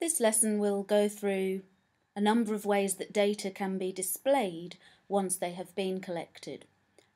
This lesson will go through a number of ways that data can be displayed once they have been collected,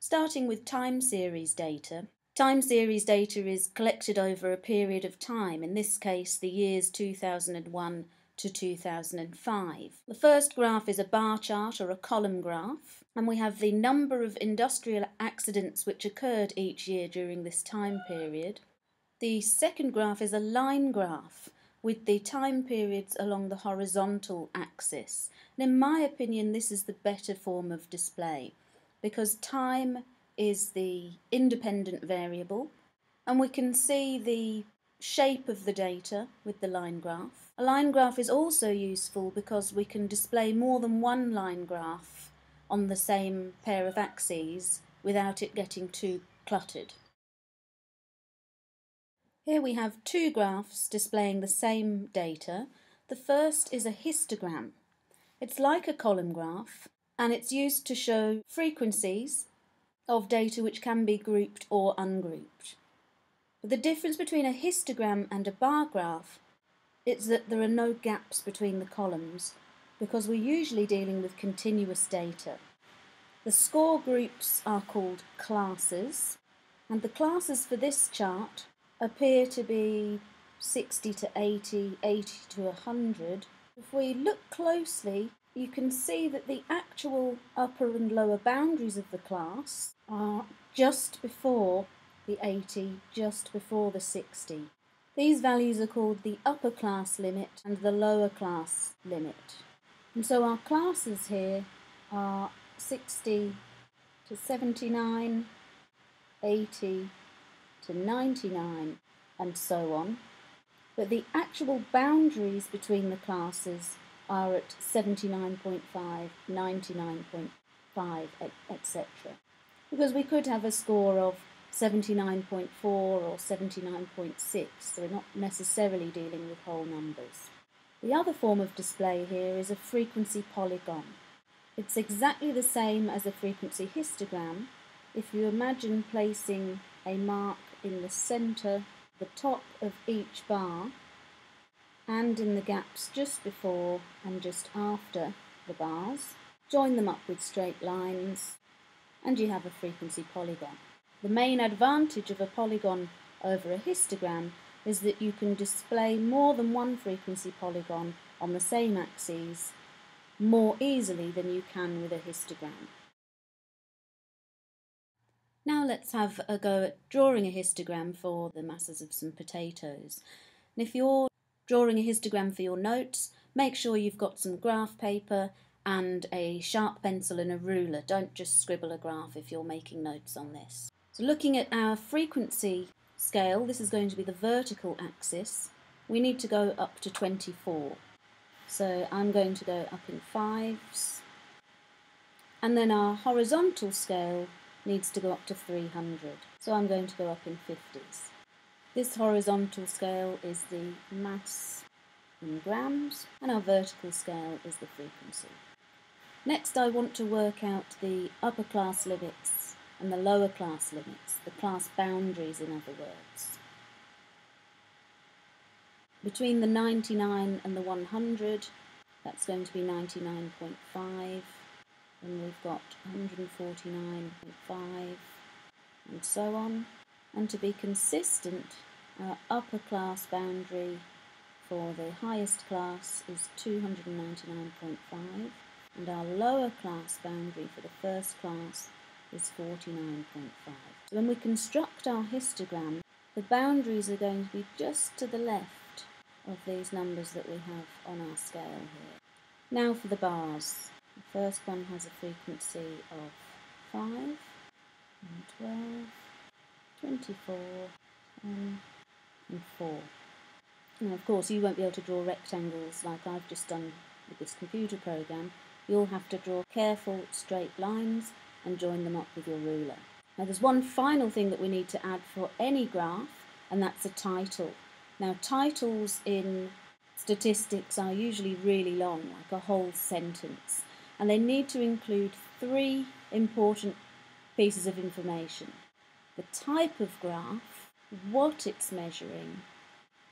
starting with time series data. Time series data is collected over a period of time, in this case the years 2001 to 2005. The first graph is a bar chart or a column graph, and we have the number of industrial accidents which occurred each year during this time period. The second graph is a line graph with the time periods along the horizontal axis. And in my opinion, this is the better form of display because time is the independent variable, and we can see the shape of the data with the line graph. A line graph is also useful because we can display more than one line graph on the same pair of axes without it getting too cluttered. Here we have two graphs displaying the same data. The first is a histogram. It's like a column graph and it's used to show frequencies of data which can be grouped or ungrouped. But the difference between a histogram and a bar graph is that there are no gaps between the columns because we're usually dealing with continuous data. The score groups are called classes, and the classes for this chart appear to be 60 to 80, 80 to 100. If we look closely, you can see that the actual upper and lower boundaries of the class are just before the 80, just before the 60. These values are called the upper class limit and the lower class limit. And so our classes here are 60 to 79, 80 to 99, and so on. But the actual boundaries between the classes are at 79.5, 99.5, etc. Because we could have a score of 79.4 or 79.6, so we're not necessarily dealing with whole numbers. The other form of display here is a frequency polygon. It's exactly the same as a frequency histogram. If you imagine placing a mark in the centre, the top of each bar, and in the gaps just before and just after the bars, join them up with straight lines, and you have a frequency polygon. The main advantage of a polygon over a histogram is that you can display more than one frequency polygon on the same axes more easily than you can with a histogram. Now let's have a go at drawing a histogram for the masses of some potatoes. And if you're drawing a histogram for your notes, make sure you've got some graph paper and a sharp pencil and a ruler. Don't just scribble a graph if you're making notes on this. So looking at our frequency scale, this is going to be the vertical axis, we need to go up to 24. So I'm going to go up in 5s. And then our horizontal scale needs to go up to 300. So I'm going to go up in 50s. This horizontal scale is the mass in grams, and our vertical scale is the frequency. Next I want to work out the upper class limits and the lower class limits, the class boundaries in other words. Between the 99 and the 100, that's going to be 99.5, and we've got 149.5, and so on. And to be consistent, our upper class boundary for the highest class is 299.5, and our lower class boundary for the first class is 49.5. So when we construct our histogram, the boundaries are going to be just to the left of these numbers that we have on our scale here. Now for the bars. The first one has a frequency of 5, and 12, 24, 10, and 4. Now of course you won't be able to draw rectangles like I've just done with this computer program. You'll have to draw careful straight lines and join them up with your ruler. Now there's one final thing that we need to add for any graph, and that's a title. Now titles in statistics are usually really long, like a whole sentence, and they need to include three important pieces of information: the type of graph, what it's measuring,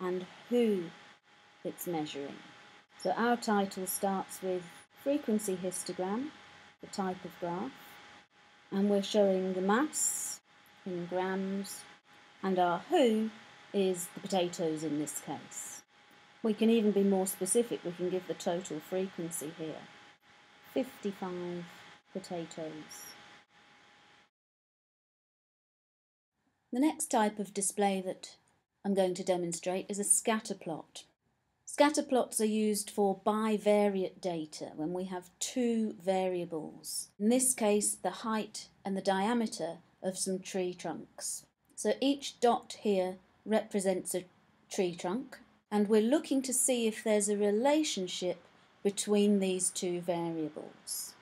and who it's measuring. So our title starts with frequency histogram, the type of graph, and we're showing the mass in grams, and our who is the potatoes in this case. We can even be more specific, we can give the total frequency here. 55 potatoes. The next type of display that I'm going to demonstrate is a scatter plot. Scatter plots are used for bivariate data when we have two variables, in this case the height and the diameter of some tree trunks. So each dot here represents a tree trunk, and we're looking to see if there's a relationship between these two variables.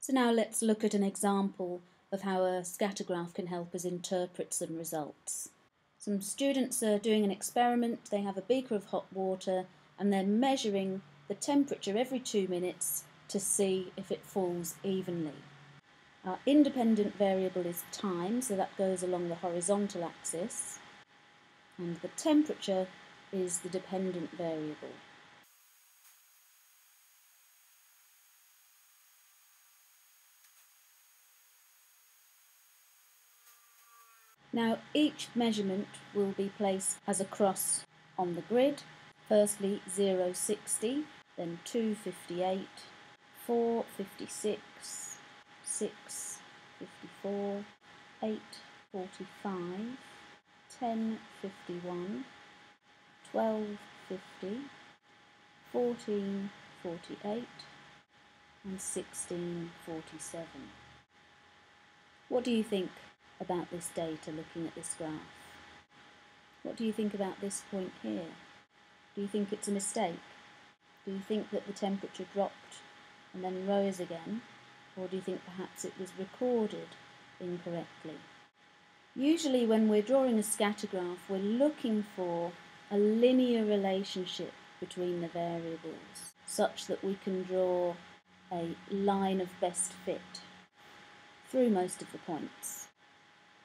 So now let's look at an example of how a scatter graph can help us interpret some results. Some students are doing an experiment, they have a beaker of hot water and they're measuring the temperature every 2 minutes to see if it falls evenly. Our independent variable is time, so that goes along the horizontal axis, and the temperature is the dependent variable. Now each measurement will be placed as a cross on the grid. Firstly 060, then 258, 456, 654, 845, 1051, 1250, 1448 and 1647. What do you think about this data looking at this graph? What do you think about this point here? Do you think it's a mistake? Do you think that the temperature dropped and then rose again? Or do you think perhaps it was recorded incorrectly? Usually when we're drawing a scatter graph, we're looking for a linear relationship between the variables such that we can draw a line of best fit through most of the points.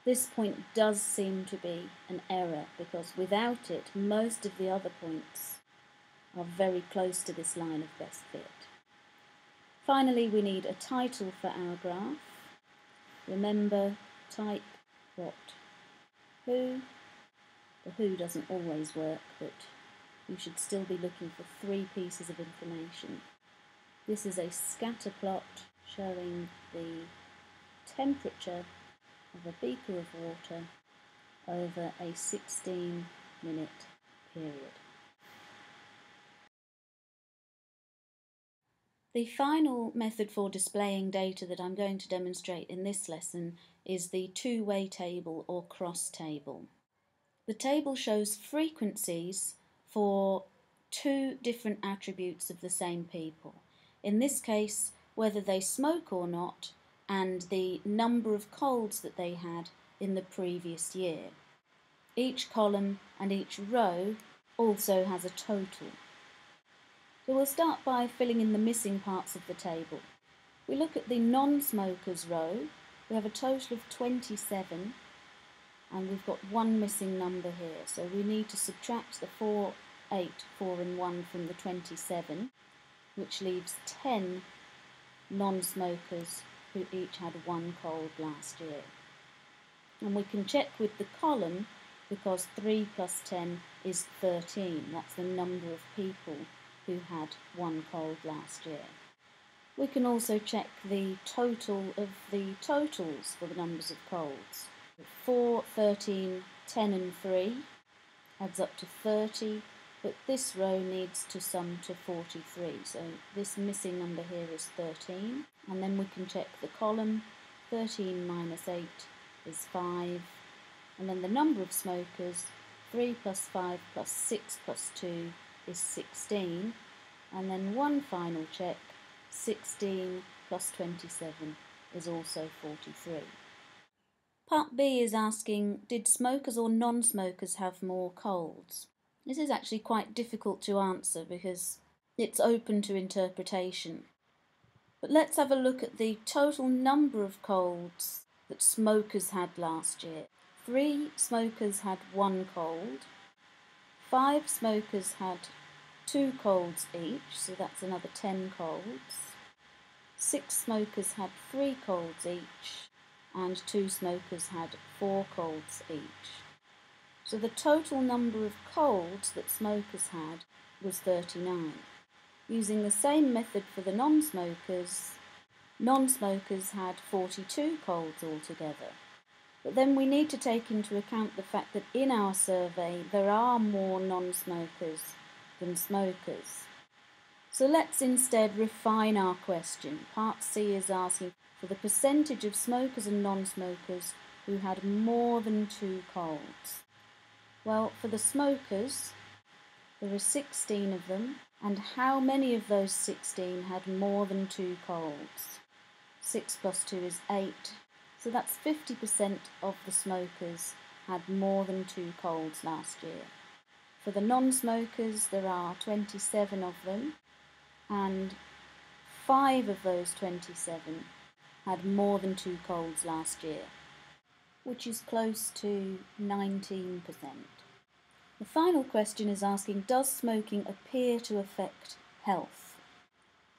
This point does seem to be an error because without it most of the other points are very close to this line of best fit. Finally, we need a title for our graph. Remember, type what? Who? The who doesn't always work, but you should still be looking for three pieces of information. This is a scatter plot showing the temperature of a beaker of water over a 16-minute period. The final method for displaying data that I'm going to demonstrate in this lesson is the two-way table or cross table. The table shows frequencies for two different attributes of the same people. In this case, whether they smoke or not, and the number of colds that they had in the previous year. Each column and each row also has a total. So we'll start by filling in the missing parts of the table. We look at the non-smokers row. We have a total of 27, and we've got one missing number here, so we need to subtract the 4, 8, 4 and 1 from the 27, which leaves 10 non-smokers who each had one cold last year. And we can check with the column because 3 plus 10 is 13, that's the number of people who had one cold last year. We can also check the total of the totals for the numbers of colds. 4, 13, 10 and 3 adds up to 30, but this row needs to sum to 43, so this missing number here is 13, and then we can check the column. 13 minus 8 is 5, and then the number of smokers, 3 plus 5 plus 6 plus 2 is 16, and then one final check, 16 plus 27 is also 43. Part B is asking, did smokers or non-smokers have more colds? This is actually quite difficult to answer because it's open to interpretation. But let's have a look at the total number of colds that smokers had last year. 3 smokers had 1 cold, 5 smokers had 2 colds each, so that's another 10 colds, 6 smokers had 3 colds each, and 2 smokers had 4 colds each. So the total number of colds that smokers had was 39. Using the same method for the non-smokers, non-smokers had 42 colds altogether. But then we need to take into account the fact that in our survey there are more non-smokers than smokers. So let's instead refine our question. Part C is asking for the percentage of smokers and non-smokers who had more than 2 colds. Well, for the smokers, there are 16 of them, and how many of those 16 had more than 2 colds? 6 plus 2 is 8, so that's 50% of the smokers had more than 2 colds last year. For the non-smokers, there are 27 of them, and 5 of those 27 had more than 2 colds last year, which is close to 19%. The final question is asking, does smoking appear to affect health?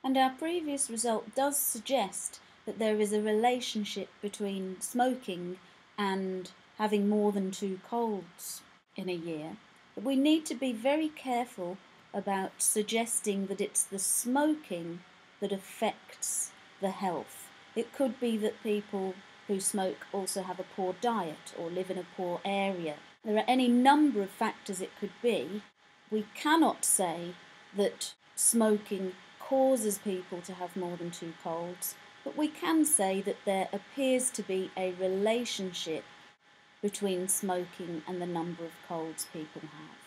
And our previous result does suggest that there is a relationship between smoking and having more than 2 colds in a year. But we need to be very careful about suggesting that it's the smoking that affects the health. It could be that people who smoke also have a poor diet or live in a poor area. There are any number of factors it could be. We cannot say that smoking causes people to have more than 2 colds, but we can say that there appears to be a relationship between smoking and the number of colds people have.